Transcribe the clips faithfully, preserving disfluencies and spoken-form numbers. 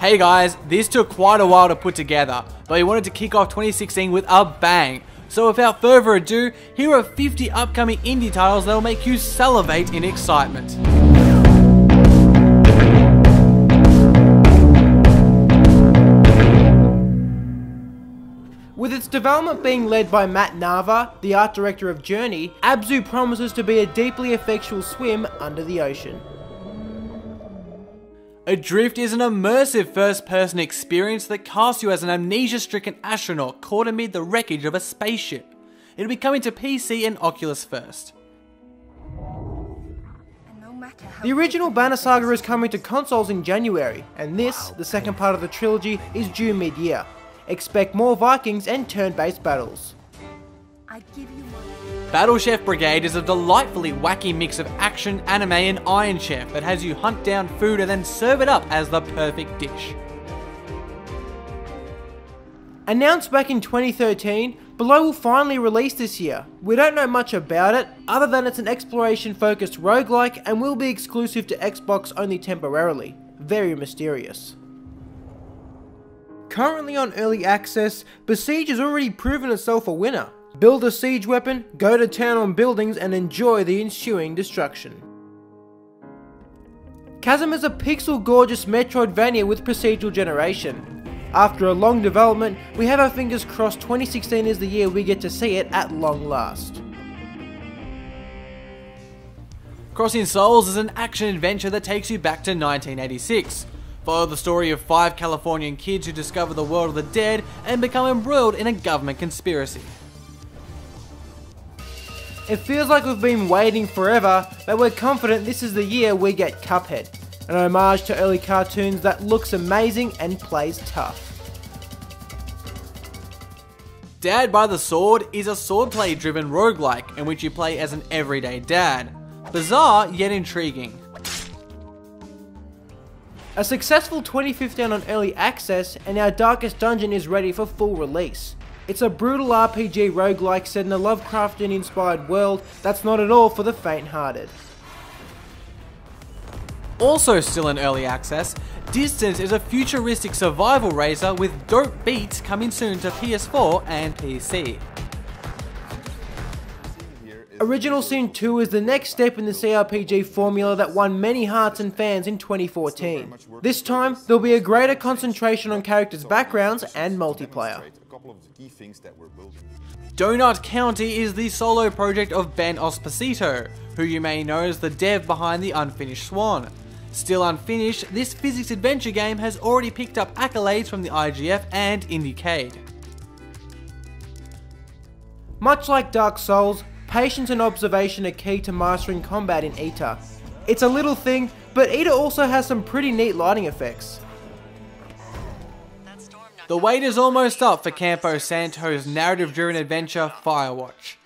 Hey guys, this took quite a while to put together, but we wanted to kick off twenty sixteen with a bang. So without further ado, here are fifty upcoming indie titles that will make you salivate in excitement. With its development being led by Matt Nava, the art director of Journey, Abzu promises to be a deeply effectual swim under the ocean. Adrift is an immersive first-person experience that casts you as an amnesia-stricken astronaut caught amid the wreckage of a spaceship. It'll be coming to P C and Oculus first. The original Banner Saga is coming to consoles in January, and this, the second part of the trilogy, is due mid-year. Expect more Vikings and turn-based battles. Battle Chef Brigade is a delightfully wacky mix of action, anime and Iron Chef that has you hunt down food and then serve it up as the perfect dish. Announced back in twenty thirteen, Below will finally release this year. We don't know much about it, other than it's an exploration-focused roguelike and will be exclusive to Xbox only temporarily. Very mysterious. Currently on Early Access, Besiege has already proven itself a winner. Build a siege weapon, go to town on buildings and enjoy the ensuing destruction. Chasm is a pixel-gorgeous Metroidvania with procedural generation. After a long development, we have our fingers crossed twenty sixteen is the year we get to see it at long last. Crossing Souls is an action-adventure that takes you back to nineteen eighty-six. Follow the story of five Californian kids who discover the world of the dead and become embroiled in a government conspiracy. It feels like we've been waiting forever, but we're confident this is the year we get Cuphead, an homage to early cartoons that looks amazing and plays tough. Dad by the Sword is a swordplay-driven roguelike in which you play as an everyday dad. Bizarre yet intriguing. A successful twenty fifteen on Early Access, and our Darkest Dungeon is ready for full release. It's a brutal R P G roguelike set in a Lovecraftian inspired world that's not at all for the faint-hearted. Also still in Early Access, Distance is a futuristic survival racer with dope beats coming soon to P S four and P C. Original Sin two is the next step in the C R P G formula that won many hearts and fans in twenty fourteen. This time, there'll be a greater concentration on characters' backgrounds and multiplayer. Donut County is the solo project of Ben Osposito, who you may know as the dev behind the Unfinished Swan. Still unfinished, this physics adventure game has already picked up accolades from the I G F and IndieCade. Much like Dark Souls, patience and observation are key to mastering combat in E T A. It's a little thing, but E T A also has some pretty neat lighting effects. The wait is almost up for Campo Santo's narrative-driven adventure, Firewatch.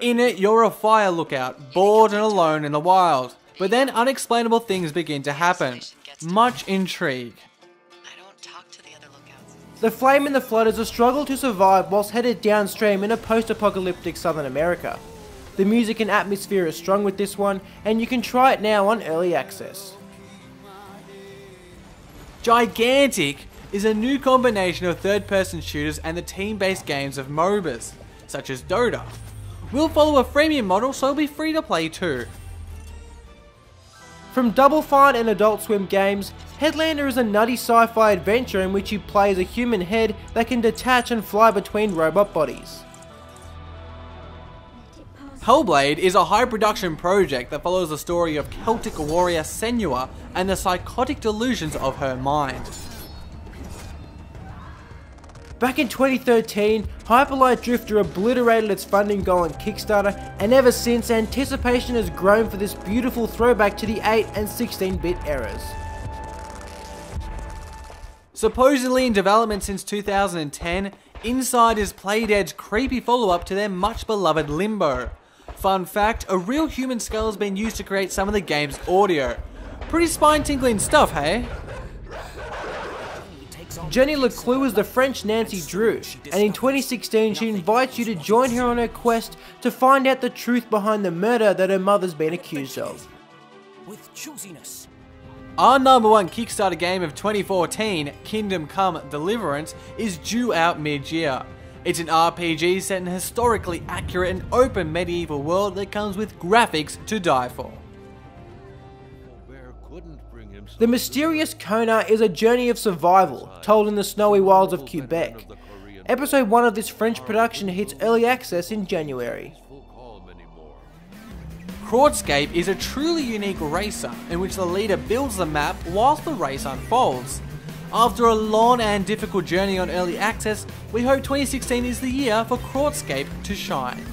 In it, you're a fire lookout, bored and alone in the wild. But then unexplainable things begin to happen. Much intrigue. The Flame in the Flood is a struggle to survive whilst headed downstream in a post-apocalyptic Southern America. The music and atmosphere is strong with this one, and you can try it now on Early Access. Gigantic is a new combination of third-person shooters and the team-based games of MOBAs, such as Dota. We'll follow a freemium model, so it'll be free to play too. From Double Fine and Adult Swim games, Headlander is a nutty sci-fi adventure in which you play as a human head that can detach and fly between robot bodies. Hellblade is a high-production project that follows the story of Celtic warrior Senua and the psychotic delusions of her mind. Back in twenty thirteen, Hyperlight Drifter obliterated its funding goal on Kickstarter, and ever since, anticipation has grown for this beautiful throwback to the eight and sixteen bit eras. Supposedly in development since two thousand ten, Inside is Playdead's creepy follow-up to their much-beloved Limbo. Fun fact, a real human skull has been used to create some of the game's audio. Pretty spine-tingling stuff, hey? Jenny LeClue is the French Nancy Drew, and in twenty sixteen she invites you to join her on her quest to find out the truth behind the murder that her mother's been accused of. Our number one Kickstarter game of twenty fourteen, Kingdom Come Deliverance, is due out mid-year. It's an R P G set in a historically accurate and open medieval world that comes with graphics to die for. The Mysterious Kona is a journey of survival, told in the snowy wilds of Quebec. Episode one of this French production hits early access in January. Crowdscape is a truly unique racer in which the leader builds the map whilst the race unfolds. After a long and difficult journey on early access, we hope twenty sixteen is the year for Crowdscape to shine.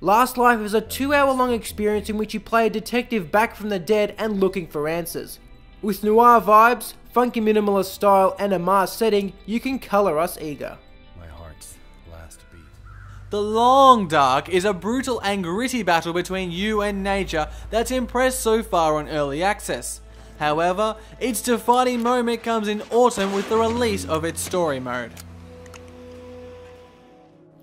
Last Life is a two hour long experience in which you play a detective back from the dead and looking for answers. With noir vibes, funky minimalist style and a Mars setting, you can colour us eager. My heart's last beat. The Long Dark is a brutal and gritty battle between you and nature that's impressed so far on early access. However, its defining moment comes in autumn with the release of its story mode.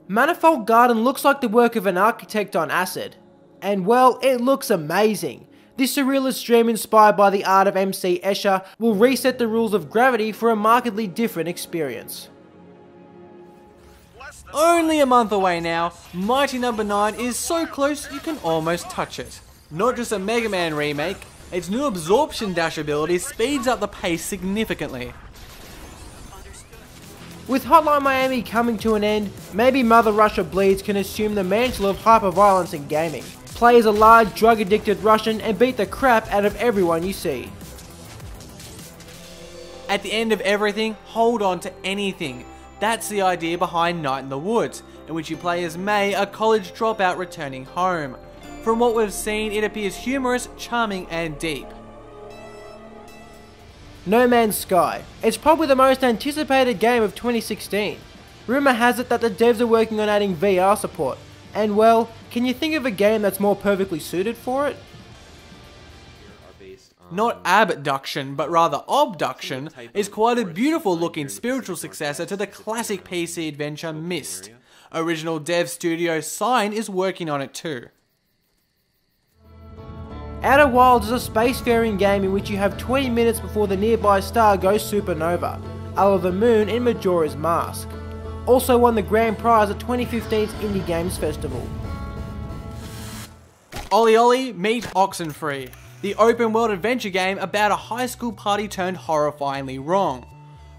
Manifold Garden looks like the work of an architect on acid. And well, it looks amazing. This surrealist dream inspired by the art of M C Escher will reset the rules of gravity for a markedly different experience. Only a month away now, Mighty Number nine is so close you can almost touch it. Not just a Mega Man remake, its new absorption dash ability speeds up the pace significantly. With Hotline Miami coming to an end, maybe Mother Russia Bleeds can assume the mantle of hyperviolence in gaming. Play as a large drug-addicted Russian and beat the crap out of everyone you see. At the end of everything, hold on to anything. That's the idea behind Night in the Woods, in which you play as May, a college dropout returning home. From what we've seen, it appears humorous, charming and deep. No Man's Sky. It's probably the most anticipated game of twenty sixteen. Rumour has it that the devs are working on adding V R support. And well, can you think of a game that's more perfectly suited for it? Not Abduction, but rather Obduction, is quite a beautiful looking spiritual successor to the classic P C adventure Myst. Original dev studio Sign is working on it too. Outer Wilds is a spacefaring game in which you have twenty minutes before the nearby star goes supernova, a la the moon in Majora's Mask. Also won the grand prize at twenty fifteen's Indie Games Festival. Ollie Ollie Meet Oxenfree, the open world adventure game about a high school party turned horrifyingly wrong.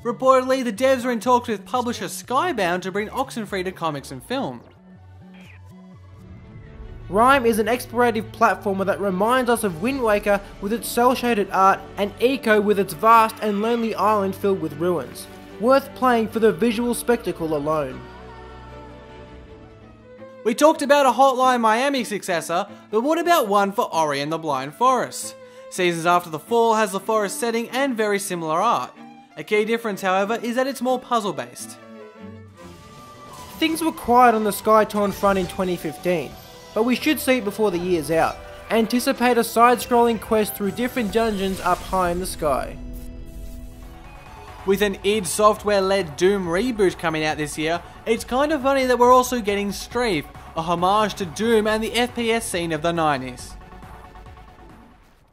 Reportedly, the devs are in talks with publisher Skybound to bring Oxenfree to comics and film. Rhyme is an explorative platformer that reminds us of Wind Waker with its cel-shaded art and Eco with its vast and lonely island filled with ruins. Worth playing for the visual spectacle alone. We talked about a Hotline Miami successor, but what about one for Ori and the Blind Forest? Seasons After the Fall has the forest setting and very similar art. A key difference, however, is that it's more puzzle-based. Things were quiet on the Skytorn front in twenty fifteen. But we should see it before the year's out. Anticipate a side-scrolling quest through different dungeons up high in the sky. With an id Software-led Doom reboot coming out this year, it's kind of funny that we're also getting Strafe, a homage to Doom and the F P S scene of the nineties.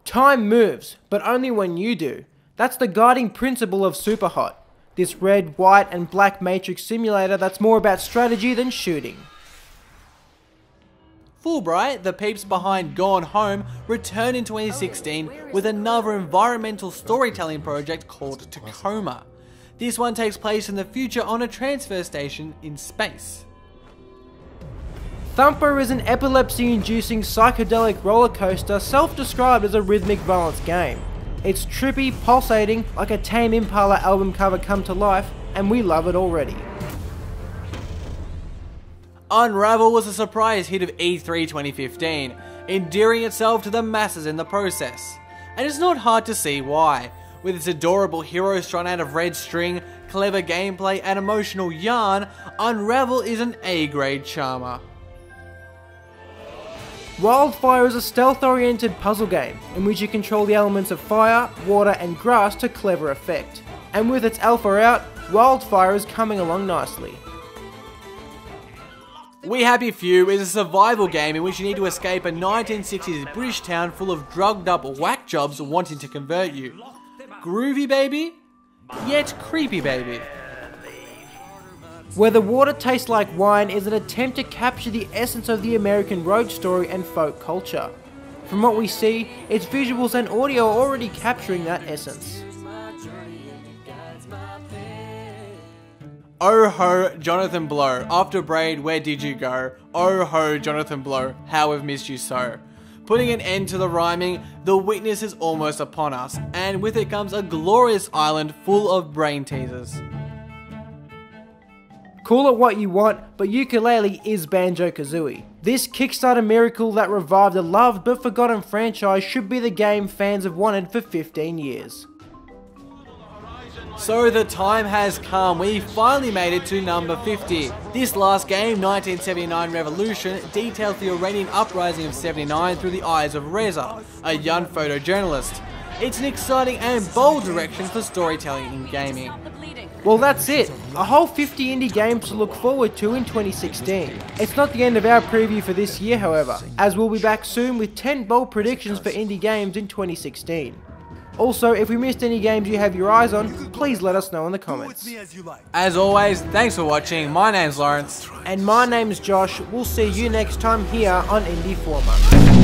Time moves, but only when you do. That's the guiding principle of Superhot, this red, white and black matrix simulator that's more about strategy than shooting. Fulbright, the peeps behind Gone Home, return in twenty sixteen with another environmental storytelling project called Tacoma. This one takes place in the future on a transfer station in space. Thumper is an epilepsy-inducing psychedelic roller coaster self-described as a rhythmic violence game. It's trippy, pulsating, like a Tame Impala album cover come to life, and we love it already. Unravel was a surprise hit of E three twenty fifteen, endearing itself to the masses in the process. And it's not hard to see why, with its adorable hero strung out of red string, clever gameplay and emotional yarn, Unravel is an A-grade charmer. Wildfire is a stealth-oriented puzzle game, in which you control the elements of fire, water and grass to clever effect. And with its alpha out, Wildfire is coming along nicely. We Happy Few is a survival game in which you need to escape a nineteen sixties British town full of drugged up whack jobs wanting to convert you. Groovy baby, yet creepy baby. Where the Water Tastes Like Wine is an attempt to capture the essence of the American road story and folk culture. From what we see, its visuals and audio are already capturing that essence. Oh ho, Jonathan Blow. After Braid, where did you go? Oh ho, Jonathan Blow, how I've missed you so. Putting an end to the rhyming, the witness is almost upon us, and with it comes a glorious island full of brain teasers. Call it what you want, but ukulele is Banjo-Kazooie. This Kickstarter miracle that revived a loved but forgotten franchise should be the game fans have wanted for fifteen years. So the time has come, we finally made it to number fifty. This last game, nineteen seventy-nine Revolution, details the Iranian uprising of seventy-nine through the eyes of Reza, a young photojournalist. It's an exciting and bold direction for storytelling in gaming. Well, that's it. A whole fifty indie games to look forward to in twenty sixteen. It's not the end of our preview for this year, however, as we'll be back soon with ten bold predictions for indie games in twenty sixteen. Also, if we missed any games you have your eyes on, please let us know in the comments. As always, thanks for watching. My name's Lawrence. And my name's Josh. We'll see you next time here on Indie Former.